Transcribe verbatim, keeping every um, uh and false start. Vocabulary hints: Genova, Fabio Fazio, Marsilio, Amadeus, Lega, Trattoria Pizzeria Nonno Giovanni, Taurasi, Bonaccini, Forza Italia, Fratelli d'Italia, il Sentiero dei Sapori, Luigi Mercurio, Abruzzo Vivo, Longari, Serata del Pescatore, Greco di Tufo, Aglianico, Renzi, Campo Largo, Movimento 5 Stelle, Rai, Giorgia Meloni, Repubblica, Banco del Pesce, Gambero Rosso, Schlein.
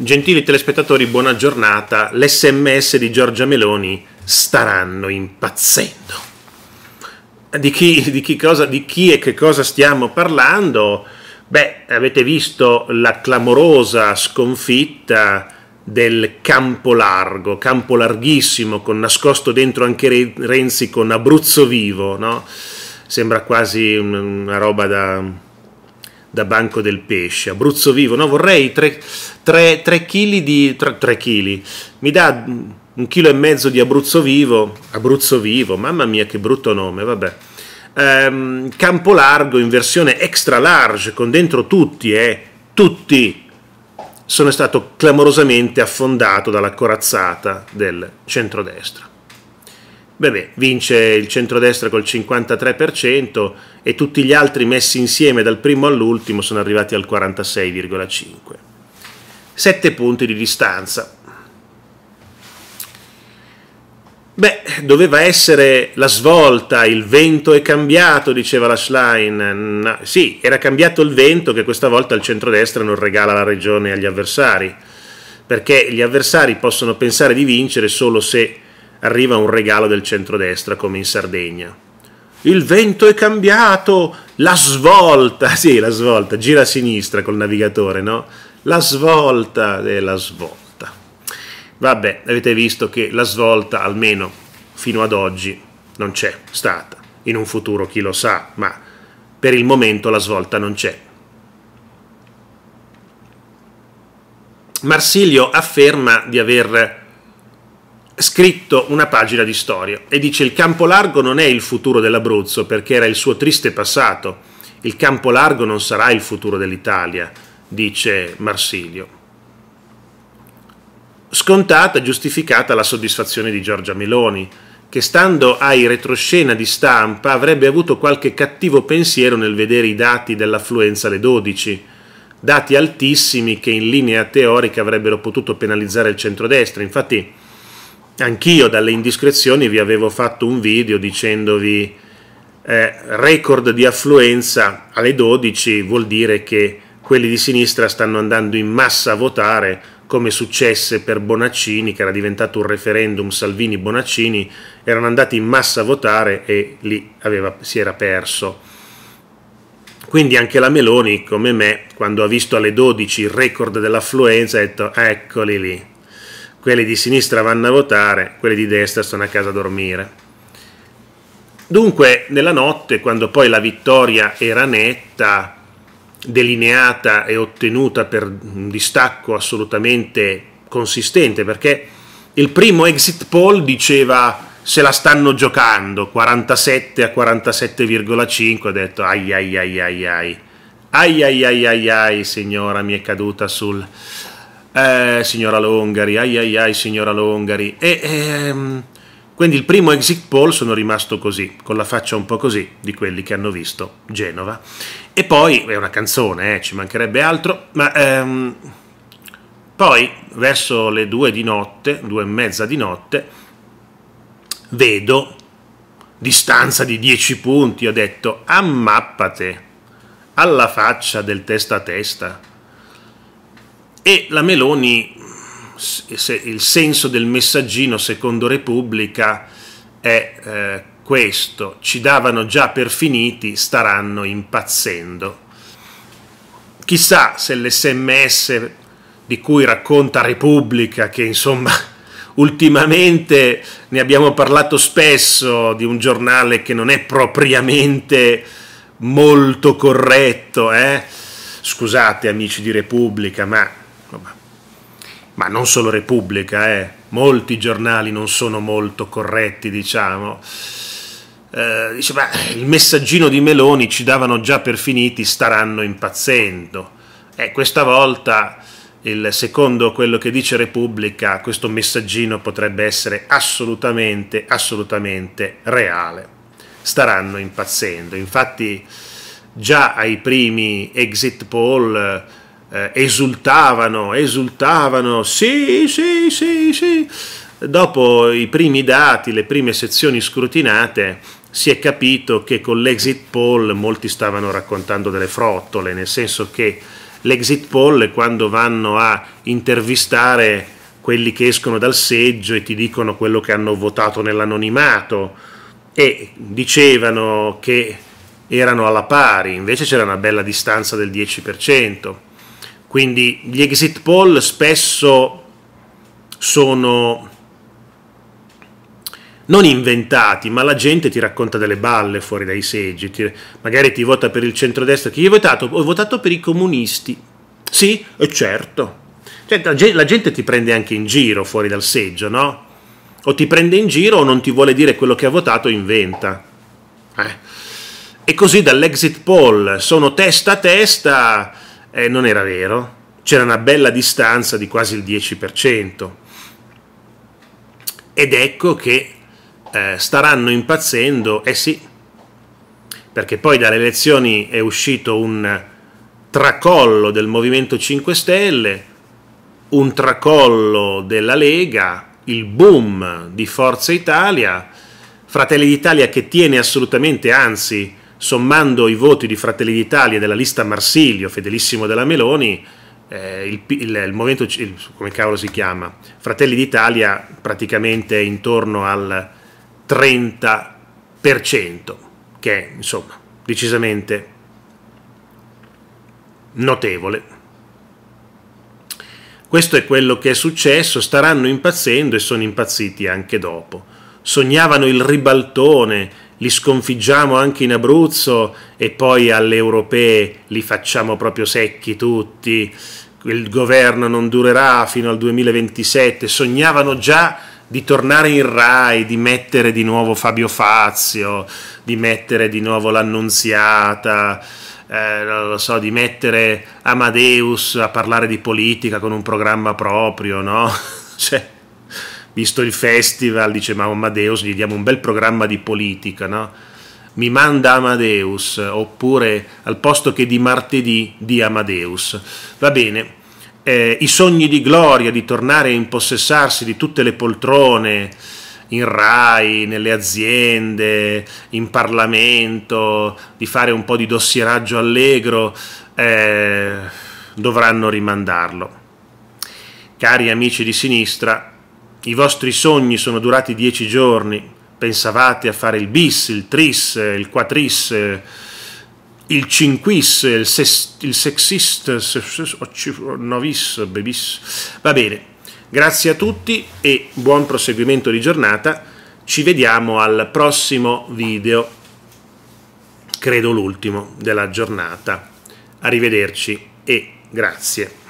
Gentili telespettatori, buona giornata. L'esse emme esse di Giorgia Meloni staranno impazzendo. Di chi, di chi cosa, di chi e che cosa stiamo parlando? Beh, avete visto la clamorosa sconfitta del Campo Largo, Campo Larghissimo, con nascosto dentro anche Renzi con Abruzzo Vivo, no? Sembra quasi una roba da... da Banco del Pesce, Abruzzo Vivo, no, vorrei tre chili di tre chili, mi dà un chilo e mezzo di Abruzzo Vivo, Abruzzo Vivo, mamma mia che brutto nome, vabbè, ehm, Campo Largo in versione extra large, con dentro tutti, eh, tutti, sono stato clamorosamente affondato dalla corazzata del centrodestra. Beh, vince il centrodestra col cinquantatré per cento e tutti gli altri messi insieme dal primo all'ultimo sono arrivati al quarantasei virgola cinque per cento. Sette punti di distanza. Beh, doveva essere la svolta, il vento è cambiato, diceva la Schlein. No, sì, era cambiato il vento che questa volta il centrodestra non regala la regione agli avversari, perché gli avversari possono pensare di vincere solo se arriva un regalo del centrodestra, come in Sardegna. Il vento è cambiato, la svolta, sì, la svolta, gira a sinistra col navigatore, no? La svolta è la svolta. Vabbè, avete visto che la svolta, almeno fino ad oggi, non c'è stata. In un futuro chi lo sa, ma per il momento la svolta non c'è. Marsilio afferma di aver scritto una pagina di storia e dice: il Campo Largo non è il futuro dell'Abruzzo perché era il suo triste passato, il Campo Largo non sarà il futuro dell'Italia, dice Marsilio. Scontata e giustificata la soddisfazione di Giorgia Meloni, che stando ai retroscena di stampa avrebbe avuto qualche cattivo pensiero nel vedere i dati dell'affluenza alle dodici, dati altissimi che in linea teorica avrebbero potuto penalizzare il centrodestra. Infatti anch'io dalle indiscrezioni vi avevo fatto un video dicendovi eh, record di affluenza alle dodici vuol dire che quelli di sinistra stanno andando in massa a votare, come successe per Bonaccini, che era diventato un referendum Salvini-Bonaccini, erano andati in massa a votare e lì aveva, si era perso. Quindi anche la Meloni, come me, quando ha visto alle dodici il record dell'affluenza, ha detto eccoli lì. Quelli di sinistra vanno a votare, quelli di destra stanno a casa a dormire. Dunque, nella notte, quando poi la vittoria era netta, delineata e ottenuta per un distacco assolutamente consistente, perché il primo exit poll diceva se la stanno giocando, quarantasette a quarantasette virgola cinque, ho detto ai ai ai ai ai, ai ai ai ai ai, signora, mi è caduta sul... Eh, signora Longari, ai ai ai signora Longari. E, ehm, quindi il primo exit poll sono rimasto così, con la faccia un po' così di quelli che hanno visto Genova. E poi, è una canzone, eh, ci mancherebbe altro, ma ehm, poi verso le due di notte, due e mezza di notte, vedo distanza di dieci punti, ho detto ammappate alla faccia del testa a testa. E la Meloni, il senso del messaggino secondo Repubblica è eh, questo: ci davano già per finiti, staranno impazzendo. Chissà se l'esse emme esse di cui racconta Repubblica, che insomma ultimamente ne abbiamo parlato spesso, di un giornale che non è propriamente molto corretto, eh? Scusate amici di Repubblica, ma... ma non solo Repubblica, eh. Molti giornali non sono molto corretti, diciamo. Eh, diceva, il messaggino di Meloni ci davano già per finiti, staranno impazzendo. Eh, questa volta, il, secondo quello che dice Repubblica, questo messaggino potrebbe essere assolutamente, assolutamente reale. Staranno impazzendo. Infatti già ai primi exit poll... Eh, esultavano, esultavano, sì, sì, sì, sì. Dopo i primi dati, le prime sezioni scrutinate, si è capito che con l'exit poll molti stavano raccontando delle frottole, nel senso che l'exit poll, quando vanno a intervistare quelli che escono dal seggio e ti dicono quello che hanno votato nell'anonimato, e dicevano che erano alla pari, invece c'era una bella distanza del dieci per cento. Quindi gli exit poll spesso sono non inventati, ma la gente ti racconta delle balle fuori dai seggi, ti, magari ti vota per il centrodestra, chi hai votato? Ho votato per i comunisti. Sì, è certo. Cioè, la, gente, la gente ti prende anche in giro fuori dal seggio, no? O ti prende in giro o non ti vuole dire quello che ha votato, inventa. Eh. E così dall'exit poll sono testa a testa, eh, non era vero, c'era una bella distanza di quasi il dieci per cento. Ed ecco che eh, staranno impazzendo, eh sì, perché poi dalle elezioni è uscito un tracollo del Movimento cinque Stelle, un tracollo della Lega, il boom di Forza Italia, Fratelli d'Italia che tiene assolutamente, anzi, sommando i voti di Fratelli d'Italia e della lista Marsilio, fedelissimo della Meloni, eh, il, il, il movimento, il, come cavolo si chiama? Fratelli d'Italia praticamente è intorno al trenta per cento, che è insomma decisamente notevole. Questo è quello che è successo, staranno impazzendo e sono impazziti anche dopo. Sognavano il ribaltone, li sconfiggiamo anche in Abruzzo e poi alle europee li facciamo proprio secchi tutti, il governo non durerà fino al duemilaventisette, sognavano già di tornare in Rai, di mettere di nuovo Fabio Fazio, di mettere di nuovo l'Annunziata, eh, non lo so, di mettere Amadeus a parlare di politica con un programma proprio, no? Cioè, visto il festival, dice, ma Amadeus gli diamo un bel programma di politica, no? Mi manda Amadeus, oppure al posto che di martedì di Amadeus. Va bene, eh, i sogni di gloria di tornare a impossessarsi di tutte le poltrone in Rai, nelle aziende, in Parlamento, di fare un po' di dossieraggio allegro, eh, dovranno rimandarlo. Cari amici di sinistra, i vostri sogni sono durati dieci giorni, pensavate a fare il bis, il tris, il quatris, il cinquis, il, ses, il sexist, novis, bebis. Va bene, grazie a tutti e buon proseguimento di giornata, ci vediamo al prossimo video, credo l'ultimo della giornata. Arrivederci e grazie.